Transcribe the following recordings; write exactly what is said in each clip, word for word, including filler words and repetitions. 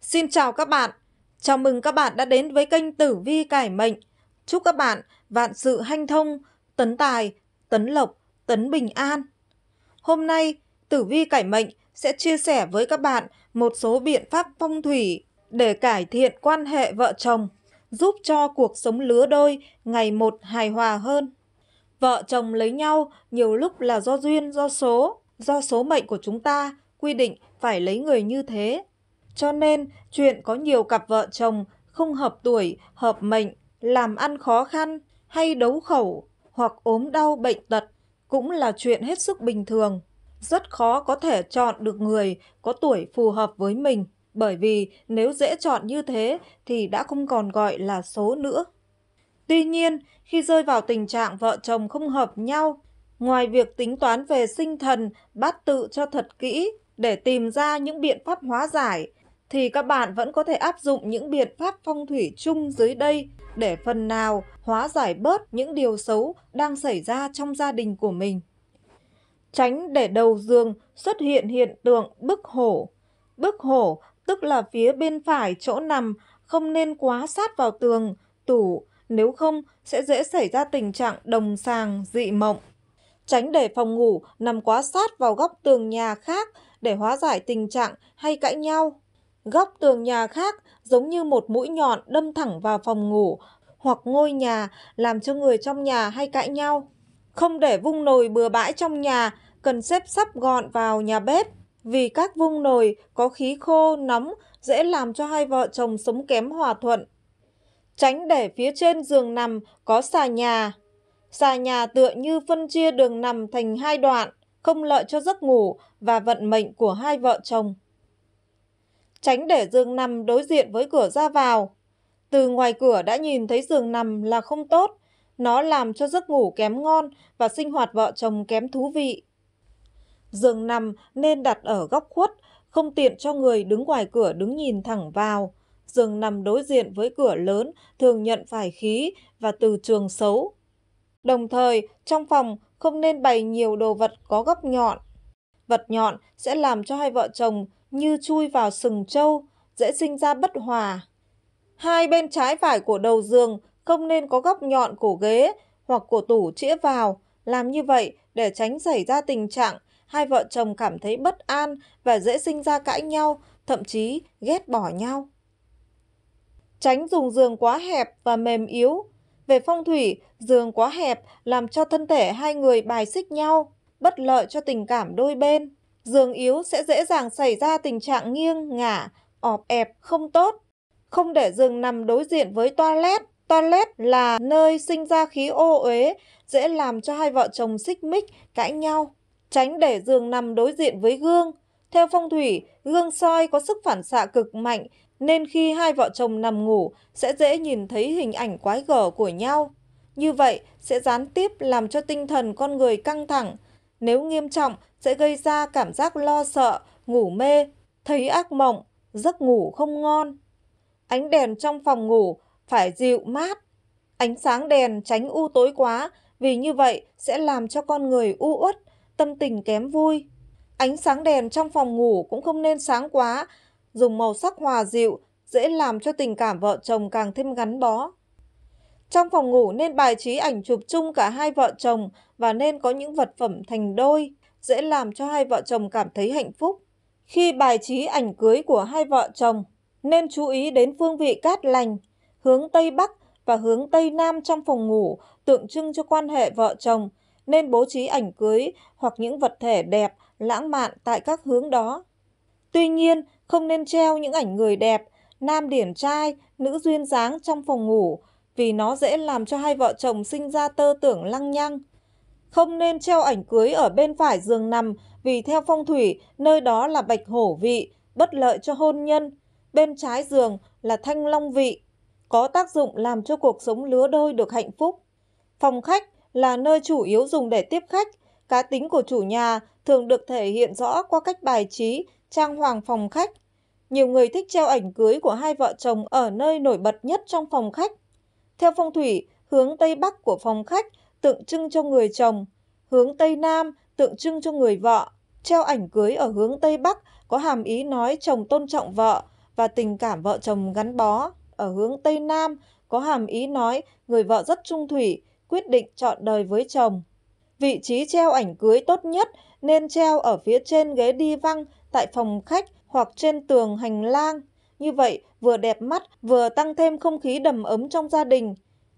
Xin chào các bạn, chào mừng các bạn đã đến với kênh Tử Vi Cải Mệnh. Chúc các bạn vạn sự hanh thông, tấn tài, tấn lộc, tấn bình an. Hôm nay, Tử Vi Cải Mệnh sẽ chia sẻ với các bạn một số biện pháp phong thủy để cải thiện quan hệ vợ chồng, giúp cho cuộc sống lứa đôi ngày một hài hòa hơn. Vợ chồng lấy nhau nhiều lúc là do duyên, do số, do số mệnh của chúng ta quy định phải lấy người như thế. Cho nên, chuyện có nhiều cặp vợ chồng không hợp tuổi, hợp mệnh, làm ăn khó khăn hay đấu khẩu hoặc ốm đau bệnh tật cũng là chuyện hết sức bình thường. Rất khó có thể chọn được người có tuổi phù hợp với mình, bởi vì nếu dễ chọn như thế thì đã không còn gọi là số nữa. Tuy nhiên, khi rơi vào tình trạng vợ chồng không hợp nhau, ngoài việc tính toán về sinh thần, bát tự cho thật kỹ để tìm ra những biện pháp hóa giải, thì các bạn vẫn có thể áp dụng những biện pháp phong thủy chung dưới đây để phần nào hóa giải bớt những điều xấu đang xảy ra trong gia đình của mình. Tránh để đầu giường xuất hiện hiện tượng bức hổ. Bức hổ tức là phía bên phải chỗ nằm không nên quá sát vào tường, tủ, nếu không sẽ dễ xảy ra tình trạng đồng sàng, dị mộng. Tránh để phòng ngủ nằm quá sát vào góc tường nhà khác để hóa giải tình trạng hay cãi nhau. Góc tường nhà khác giống như một mũi nhọn đâm thẳng vào phòng ngủ hoặc ngôi nhà, làm cho người trong nhà hay cãi nhau. Không để vung nồi bừa bãi trong nhà, cần xếp sắp gọn vào nhà bếp, vì các vung nồi có khí khô, nóng dễ làm cho hai vợ chồng sống kém hòa thuận. Tránh để phía trên giường nằm có xà nhà. Xà nhà tựa như phân chia đường nằm thành hai đoạn, không lợi cho giấc ngủ và vận mệnh của hai vợ chồng. Tránh để giường nằm đối diện với cửa ra vào. Từ ngoài cửa đã nhìn thấy giường nằm là không tốt, nó làm cho giấc ngủ kém ngon và sinh hoạt vợ chồng kém thú vị. Giường nằm nên đặt ở góc khuất, không tiện cho người đứng ngoài cửa đứng nhìn thẳng vào. Giường nằm đối diện với cửa lớn thường nhận phải khí và từ trường xấu. Đồng thời, trong phòng không nên bày nhiều đồ vật có góc nhọn. Vật nhọn sẽ làm cho hai vợ chồng như chui vào sừng trâu, dễ sinh ra bất hòa. Hai bên trái phải của đầu giường không nên có góc nhọn của ghế hoặc của tủ chĩa vào. Làm như vậy để tránh xảy ra tình trạng hai vợ chồng cảm thấy bất an và dễ sinh ra cãi nhau, thậm chí ghét bỏ nhau. Tránh dùng giường quá hẹp và mềm yếu. Về phong thủy, giường quá hẹp làm cho thân thể hai người bài xích nhau, bất lợi cho tình cảm đôi bên. Giường yếu sẽ dễ dàng xảy ra tình trạng nghiêng, ngả, ọp ẹp không tốt. Không để giường nằm đối diện với toilet. Toilet là nơi sinh ra khí ô uế, dễ làm cho hai vợ chồng xích mích, cãi nhau. Tránh để giường nằm đối diện với gương. Theo phong thủy, gương soi có sức phản xạ cực mạnh, nên khi hai vợ chồng nằm ngủ sẽ dễ nhìn thấy hình ảnh quái gở của nhau. Như vậy sẽ gián tiếp làm cho tinh thần con người căng thẳng. Nếu nghiêm trọng sẽ gây ra cảm giác lo sợ, ngủ mê, thấy ác mộng, giấc ngủ không ngon. Ánh đèn trong phòng ngủ phải dịu mát. Ánh sáng đèn tránh u tối quá, vì như vậy sẽ làm cho con người u uất, tâm tình kém vui. Ánh sáng đèn trong phòng ngủ cũng không nên sáng quá, dùng màu sắc hòa dịu, dễ làm cho tình cảm vợ chồng càng thêm gắn bó. Trong phòng ngủ nên bài trí ảnh chụp chung cả hai vợ chồng và nên có những vật phẩm thành đôi, dễ làm cho hai vợ chồng cảm thấy hạnh phúc. Khi bài trí ảnh cưới của hai vợ chồng, nên chú ý đến phương vị cát lành, hướng Tây Bắc và hướng Tây Nam trong phòng ngủ tượng trưng cho quan hệ vợ chồng, nên bố trí ảnh cưới hoặc những vật thể đẹp, lãng mạn tại các hướng đó. Tuy nhiên, không nên treo những ảnh người đẹp, nam điển trai, nữ duyên dáng trong phòng ngủ, vì nó dễ làm cho hai vợ chồng sinh ra tơ tưởng lăng nhăng. Không nên treo ảnh cưới ở bên phải giường nằm, vì theo phong thủy, nơi đó là bạch hổ vị, bất lợi cho hôn nhân. Bên trái giường là thanh long vị, có tác dụng làm cho cuộc sống lứa đôi được hạnh phúc. Phòng khách là nơi chủ yếu dùng để tiếp khách. Cá tính của chủ nhà thường được thể hiện rõ qua cách bài trí, trang hoàng phòng khách. Nhiều người thích treo ảnh cưới của hai vợ chồng ở nơi nổi bật nhất trong phòng khách. Theo phong thủy, hướng Tây Bắc của phòng khách tượng trưng cho người chồng, hướng Tây Nam tượng trưng cho người vợ. Treo ảnh cưới ở hướng Tây Bắc có hàm ý nói chồng tôn trọng vợ và tình cảm vợ chồng gắn bó. Ở hướng Tây Nam có hàm ý nói người vợ rất trung thủy, quyết định chọn đời với chồng. Vị trí treo ảnh cưới tốt nhất nên treo ở phía trên ghế đi văng tại phòng khách hoặc trên tường hành lang. Như vậy vừa đẹp mắt vừa tăng thêm không khí đầm ấm trong gia đình.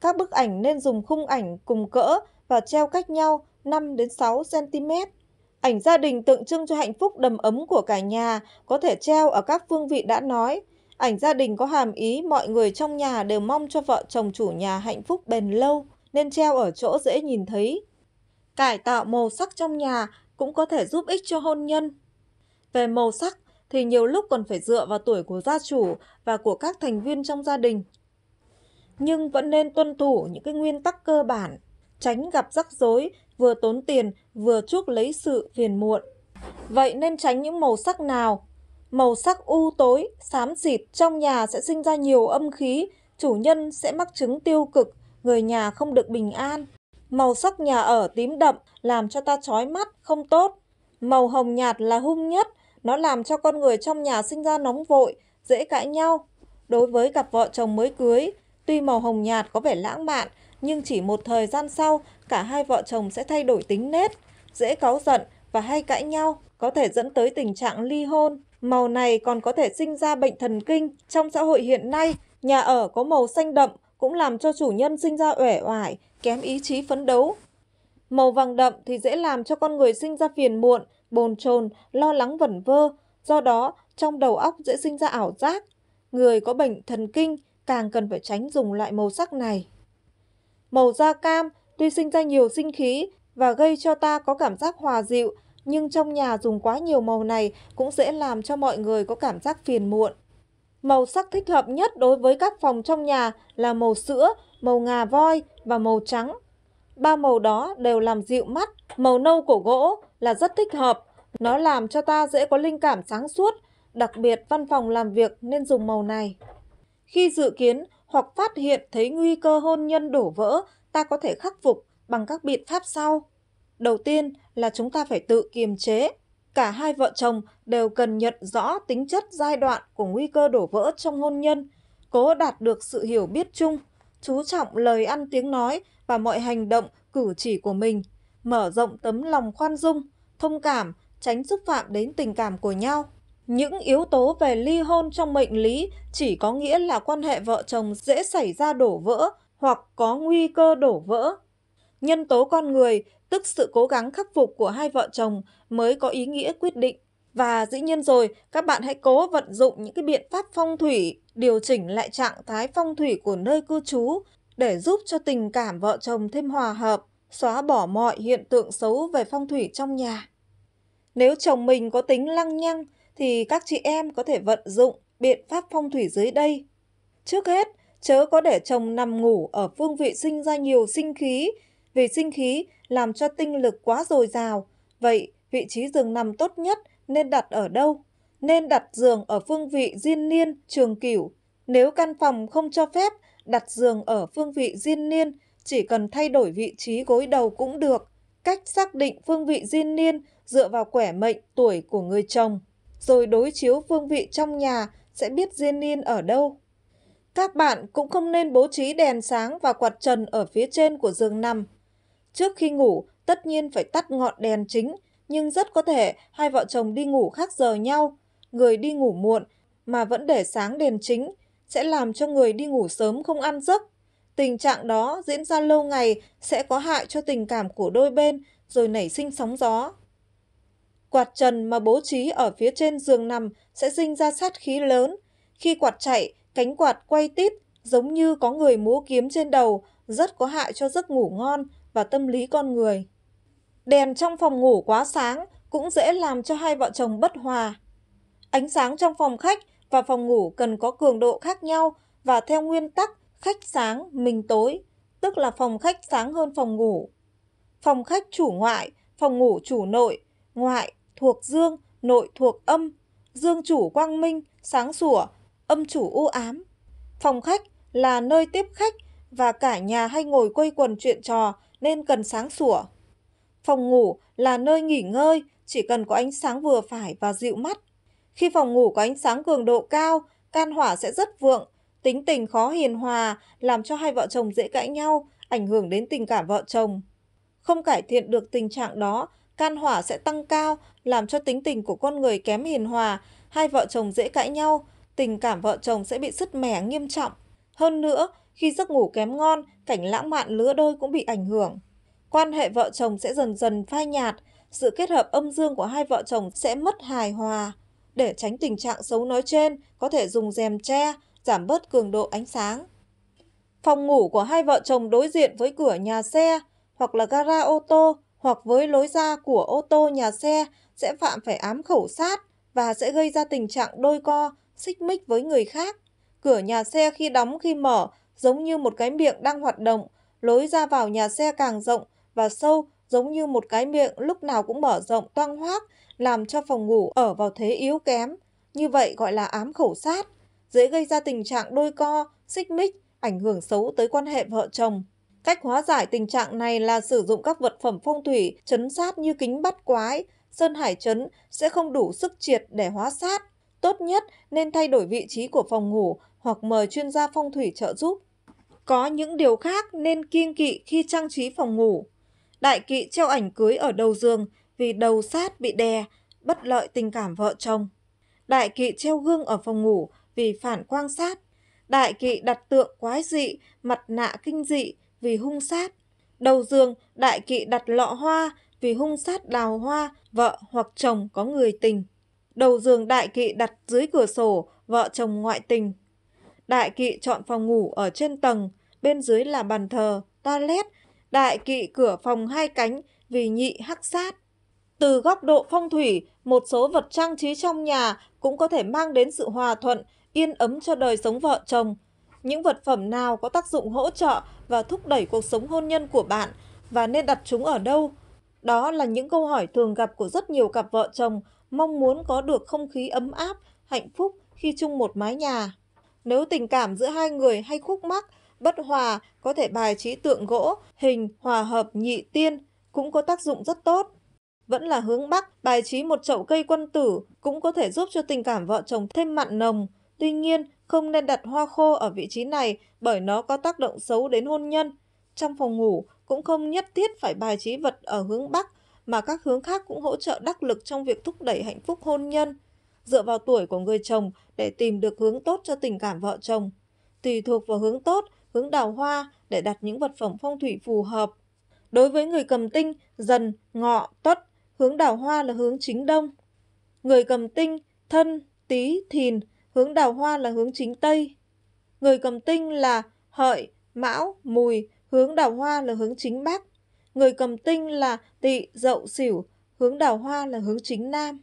Các bức ảnh nên dùng khung ảnh cùng cỡ và treo cách nhau năm đến sáu xăng ti mét. Ảnh gia đình tượng trưng cho hạnh phúc đầm ấm của cả nhà, có thể treo ở các phương vị đã nói. Ảnh gia đình có hàm ý mọi người trong nhà đều mong cho vợ chồng chủ nhà hạnh phúc bền lâu, nên treo ở chỗ dễ nhìn thấy. Cải tạo màu sắc trong nhà cũng có thể giúp ích cho hôn nhân. Về màu sắc thì nhiều lúc còn phải dựa vào tuổi của gia chủ và của các thành viên trong gia đình. Nhưng vẫn nên tuân thủ những cái nguyên tắc cơ bản, tránh gặp rắc rối, vừa tốn tiền, vừa chuốc lấy sự phiền muộn. Vậy nên tránh những màu sắc nào? Màu sắc u tối, xám xịt trong nhà sẽ sinh ra nhiều âm khí, chủ nhân sẽ mắc chứng tiêu cực, người nhà không được bình an. Màu sắc nhà ở tím đậm làm cho ta chói mắt, không tốt. Màu hồng nhạt là hung nhất, nó làm cho con người trong nhà sinh ra nóng vội, dễ cãi nhau. Đối với cặp vợ chồng mới cưới, tuy màu hồng nhạt có vẻ lãng mạn, nhưng chỉ một thời gian sau, cả hai vợ chồng sẽ thay đổi tính nết, dễ cáu giận và hay cãi nhau, có thể dẫn tới tình trạng ly hôn. Màu này còn có thể sinh ra bệnh thần kinh. Trong xã hội hiện nay, nhà ở có màu xanh đậm cũng làm cho chủ nhân sinh ra uể oải, kém ý chí phấn đấu. Màu vàng đậm thì dễ làm cho con người sinh ra phiền muộn, bồn chồn, lo lắng vẩn vơ, do đó trong đầu óc dễ sinh ra ảo giác. Người có bệnh thần kinh càng cần phải tránh dùng loại màu sắc này. Màu da cam tuy sinh ra nhiều sinh khí và gây cho ta có cảm giác hòa dịu, nhưng trong nhà dùng quá nhiều màu này cũng dễ làm cho mọi người có cảm giác phiền muộn. Màu sắc thích hợp nhất đối với các phòng trong nhà là màu sữa, màu ngà voi và màu trắng. Ba màu đó đều làm dịu mắt. Màu nâu của gỗ là rất thích hợp, nó làm cho ta dễ có linh cảm sáng suốt, đặc biệt văn phòng làm việc nên dùng màu này. Khi dự kiến hoặc phát hiện thấy nguy cơ hôn nhân đổ vỡ, ta có thể khắc phục bằng các biện pháp sau. Đầu tiên là chúng ta phải tự kiềm chế. Cả hai vợ chồng đều cần nhận rõ tính chất giai đoạn của nguy cơ đổ vỡ trong hôn nhân, cố đạt được sự hiểu biết chung, chú trọng lời ăn tiếng nói và mọi hành động cử chỉ của mình, mở rộng tấm lòng khoan dung, thông cảm, tránh xúc phạm đến tình cảm của nhau. Những yếu tố về ly hôn trong mệnh lý chỉ có nghĩa là quan hệ vợ chồng dễ xảy ra đổ vỡ hoặc có nguy cơ đổ vỡ. Nhân tố con người, tức sự cố gắng khắc phục của hai vợ chồng mới có ý nghĩa quyết định. Và dĩ nhiên rồi, các bạn hãy cố vận dụng những cái biện pháp phong thủy, điều chỉnh lại trạng thái phong thủy của nơi cư trú để giúp cho tình cảm vợ chồng thêm hòa hợp, xóa bỏ mọi hiện tượng xấu về phong thủy trong nhà. Nếu chồng mình có tính lăng nhăng, thì các chị em có thể vận dụng biện pháp phong thủy dưới đây. Trước hết, chớ có để chồng nằm ngủ ở phương vị sinh ra nhiều sinh khí, vì sinh khí làm cho tinh lực quá dồi dào. Vậy, vị trí giường nằm tốt nhất nên đặt ở đâu? Nên đặt giường ở phương vị diên niên, trường cửu. Nếu căn phòng không cho phép, đặt giường ở phương vị diên niên, chỉ cần thay đổi vị trí gối đầu cũng được. Cách xác định phương vị diên niên dựa vào quẻ mệnh tuổi của người chồng, rồi đối chiếu phương vị trong nhà sẽ biết diên niên ở đâu. Các bạn cũng không nên bố trí đèn sáng và quạt trần ở phía trên của giường nằm. Trước khi ngủ, tất nhiên phải tắt ngọn đèn chính, nhưng rất có thể hai vợ chồng đi ngủ khác giờ nhau. Người đi ngủ muộn mà vẫn để sáng đèn chính sẽ làm cho người đi ngủ sớm không ăn giấc. Tình trạng đó diễn ra lâu ngày sẽ có hại cho tình cảm của đôi bên rồi nảy sinh sóng gió. Quạt trần mà bố trí ở phía trên giường nằm sẽ sinh ra sát khí lớn. Khi quạt chạy, cánh quạt quay tít giống như có người múa kiếm trên đầu, rất có hại cho giấc ngủ ngon và tâm lý con người. Đèn trong phòng ngủ quá sáng cũng dễ làm cho hai vợ chồng bất hòa. Ánh sáng trong phòng khách và phòng ngủ cần có cường độ khác nhau và theo nguyên tắc khách sáng, mình tối, tức là phòng khách sáng hơn phòng ngủ. Phòng khách chủ ngoại, phòng ngủ chủ nội, ngoại thuộc dương, nội thuộc âm, dương chủ quang minh, sáng sủa, âm chủ u ám. Phòng khách là nơi tiếp khách và cả nhà hay ngồi quây quần chuyện trò nên cần sáng sủa. Phòng ngủ là nơi nghỉ ngơi, chỉ cần có ánh sáng vừa phải và dịu mắt. Khi phòng ngủ có ánh sáng cường độ cao, can hỏa sẽ rất vượng, tính tình khó hiền hòa, làm cho hai vợ chồng dễ cãi nhau, ảnh hưởng đến tình cảm vợ chồng. Không cải thiện được tình trạng đó, can hỏa sẽ tăng cao, làm cho tính tình của con người kém hiền hòa, hai vợ chồng dễ cãi nhau, tình cảm vợ chồng sẽ bị sứt mẻ nghiêm trọng. Hơn nữa, khi giấc ngủ kém ngon, cảnh lãng mạn lứa đôi cũng bị ảnh hưởng. Quan hệ vợ chồng sẽ dần dần phai nhạt, sự kết hợp âm dương của hai vợ chồng sẽ mất hài hòa. Để tránh tình trạng xấu nói trên, có thể dùng rèm tre, giảm bớt cường độ ánh sáng. Phòng ngủ của hai vợ chồng đối diện với cửa nhà xe, hoặc là gara ô tô, hoặc với lối ra của ô tô nhà xe sẽ phạm phải ám khẩu sát và sẽ gây ra tình trạng đôi co, xích mích với người khác. Cửa nhà xe khi đóng khi mở giống như một cái miệng đang hoạt động, lối ra vào nhà xe càng rộng và sâu giống như một cái miệng lúc nào cũng mở rộng toang hoác, làm cho phòng ngủ ở vào thế yếu kém. Như vậy gọi là ám khẩu sát, dễ gây ra tình trạng đôi co, xích mích, ảnh hưởng xấu tới quan hệ vợ chồng. Cách hóa giải tình trạng này là sử dụng các vật phẩm phong thủy trấn sát như kính bắt quái, sơn hải trấn sẽ không đủ sức triệt để hóa sát. Tốt nhất nên thay đổi vị trí của phòng ngủ hoặc mời chuyên gia phong thủy trợ giúp. Có những điều khác nên kiêng kỵ khi trang trí phòng ngủ. Đại kỵ treo ảnh cưới ở đầu giường vì đầu sát bị đè, bất lợi tình cảm vợ chồng. Đại kỵ treo gương ở phòng ngủ vì phản quang sát. Đại kỵ đặt tượng quái dị, mặt nạ kinh dị vì hung sát. Đầu giường đại kỵ đặt lọ hoa vì hung sát đào hoa, vợ hoặc chồng có người tình. Đầu giường đại kỵ đặt dưới cửa sổ, vợ chồng ngoại tình. Đại kỵ chọn phòng ngủ ở trên tầng, bên dưới là bàn thờ, toilet. Đại kỵ cửa phòng hai cánh vì nhị hắc sát. Từ góc độ phong thủy, một số vật trang trí trong nhà cũng có thể mang đến sự hòa thuận, yên ấm cho đời sống vợ chồng. Những vật phẩm nào có tác dụng hỗ trợ và thúc đẩy cuộc sống hôn nhân của bạn và nên đặt chúng ở đâu? Đó là những câu hỏi thường gặp của rất nhiều cặp vợ chồng mong muốn có được không khí ấm áp, hạnh phúc khi chung một mái nhà. Nếu tình cảm giữa hai người hay khúc mắc, bất hòa, có thể bài trí tượng gỗ, hình hòa hợp nhị tiên cũng có tác dụng rất tốt. Vẫn là hướng Bắc, bài trí một chậu cây quân tử cũng có thể giúp cho tình cảm vợ chồng thêm mặn nồng. Tuy nhiên, không nên đặt hoa khô ở vị trí này bởi nó có tác động xấu đến hôn nhân. Trong phòng ngủ cũng không nhất thiết phải bài trí vật ở hướng Bắc, mà các hướng khác cũng hỗ trợ đắc lực trong việc thúc đẩy hạnh phúc hôn nhân. Dựa vào tuổi của người chồng để tìm được hướng tốt cho tình cảm vợ chồng. Tùy thuộc vào hướng tốt, hướng đào hoa để đặt những vật phẩm phong thủy phù hợp. Đối với người cầm tinh, Dần, Ngọ, Tuất, hướng đào hoa là hướng chính đông. Người cầm tinh, Thân, Tý, Thìn, hướng đào hoa là hướng chính tây. Người cầm tinh là Hợi, Mão, Mùi, hướng đào hoa là hướng chính bắc. Người cầm tinh là Tỵ, Dậu, Sửu, hướng đào hoa là hướng chính nam.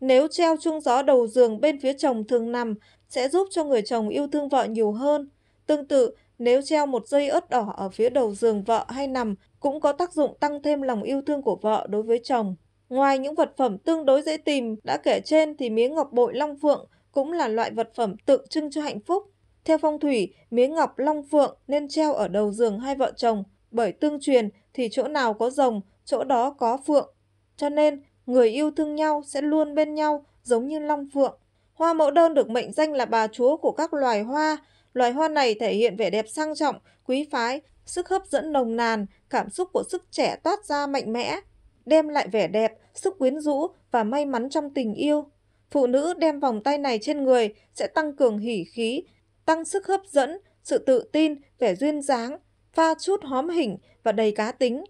Nếu treo chuông gió đầu giường bên phía chồng thường nằm sẽ giúp cho người chồng yêu thương vợ nhiều hơn. Tương tự, nếu treo một dây ớt đỏ ở phía đầu giường vợ hay nằm cũng có tác dụng tăng thêm lòng yêu thương của vợ đối với chồng. Ngoài những vật phẩm tương đối dễ tìm đã kể trên thì miếng ngọc bội long phượng cũng là loại vật phẩm tượng trưng cho hạnh phúc. Theo phong thủy, miếng ngọc long phượng nên treo ở đầu giường hai vợ chồng bởi tương truyền thì chỗ nào có rồng, chỗ đó có phượng. Cho nên, người yêu thương nhau sẽ luôn bên nhau giống như long phượng. Hoa mẫu đơn được mệnh danh là bà chúa của các loài hoa. Loài hoa này thể hiện vẻ đẹp sang trọng, quý phái, sức hấp dẫn nồng nàn, cảm xúc của sức trẻ toát ra mạnh mẽ, đem lại vẻ đẹp, sức quyến rũ và may mắn trong tình yêu. Phụ nữ đem vòng tay này trên người sẽ tăng cường hỉ khí, tăng sức hấp dẫn, sự tự tin, vẻ duyên dáng, pha chút hóm hỉnh và đầy cá tính.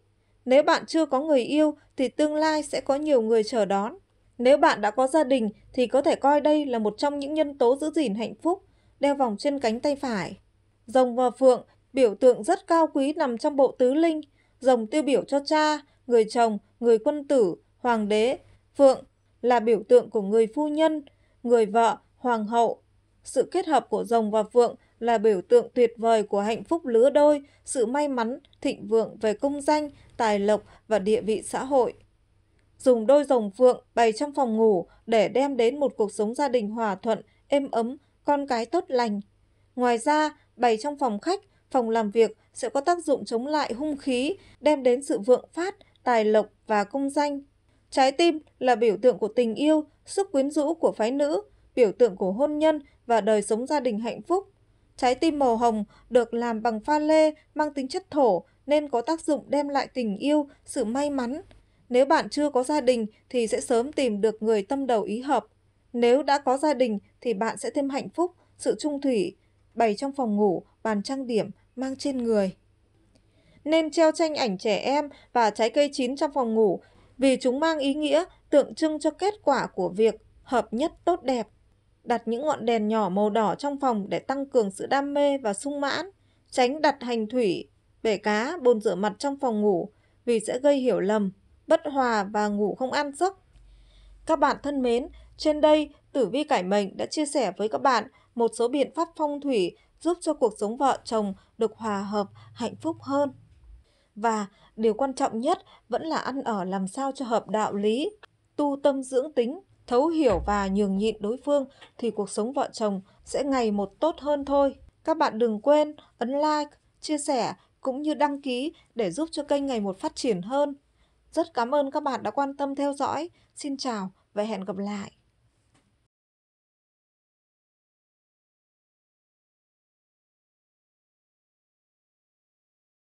Nếu bạn chưa có người yêu thì tương lai sẽ có nhiều người chờ đón. Nếu bạn đã có gia đình thì có thể coi đây là một trong những nhân tố giữ gìn hạnh phúc, đeo vòng trên cánh tay phải. Rồng và phượng, biểu tượng rất cao quý nằm trong bộ tứ linh. Rồng tiêu biểu cho cha, người chồng, người quân tử, hoàng đế. Phượng là biểu tượng của người phu nhân, người vợ, hoàng hậu. Sự kết hợp của rồng và phượng là biểu tượng tuyệt vời của hạnh phúc lứa đôi, sự may mắn, thịnh vượng về công danh, tài lộc và địa vị xã hội. Dùng đôi rồng phượng bày trong phòng ngủ để đem đến một cuộc sống gia đình hòa thuận, êm ấm, con cái tốt lành. Ngoài ra, bày trong phòng khách, phòng làm việc sẽ có tác dụng chống lại hung khí, đem đến sự vượng phát, tài lộc và công danh. Trái tim là biểu tượng của tình yêu, sức quyến rũ của phái nữ. biểu tượng của hôn nhân và đời sống gia đình hạnh phúc. Trái tim màu hồng được làm bằng pha lê mang tính chất thổ nên có tác dụng đem lại tình yêu, sự may mắn. Nếu bạn chưa có gia đình thì sẽ sớm tìm được người tâm đầu ý hợp. Nếu đã có gia đình thì bạn sẽ thêm hạnh phúc, sự chung thủy, bày trong phòng ngủ, bàn trang điểm, mang trên người. Nên treo tranh ảnh trẻ em và trái cây chín trong phòng ngủ vì chúng mang ý nghĩa tượng trưng cho kết quả của việc hợp nhất tốt đẹp. Đặt những ngọn đèn nhỏ màu đỏ trong phòng để tăng cường sự đam mê và sung mãn. Tránh đặt hành thủy, bể cá, bồn rửa mặt trong phòng ngủ vì sẽ gây hiểu lầm, bất hòa và ngủ không an giấc. Các bạn thân mến, trên đây Tử Vi Cải Mệnh đã chia sẻ với các bạn một số biện pháp phong thủy giúp cho cuộc sống vợ chồng được hòa hợp, hạnh phúc hơn. Và điều quan trọng nhất vẫn là ăn ở làm sao cho hợp đạo lý, tu tâm dưỡng tính, thấu hiểu và nhường nhịn đối phương thì cuộc sống vợ chồng sẽ ngày một tốt hơn thôi. Các bạn đừng quên ấn like, chia sẻ cũng như đăng ký để giúp cho kênh ngày một phát triển hơn. Rất cảm ơn các bạn đã quan tâm theo dõi. Xin chào và hẹn gặp lại.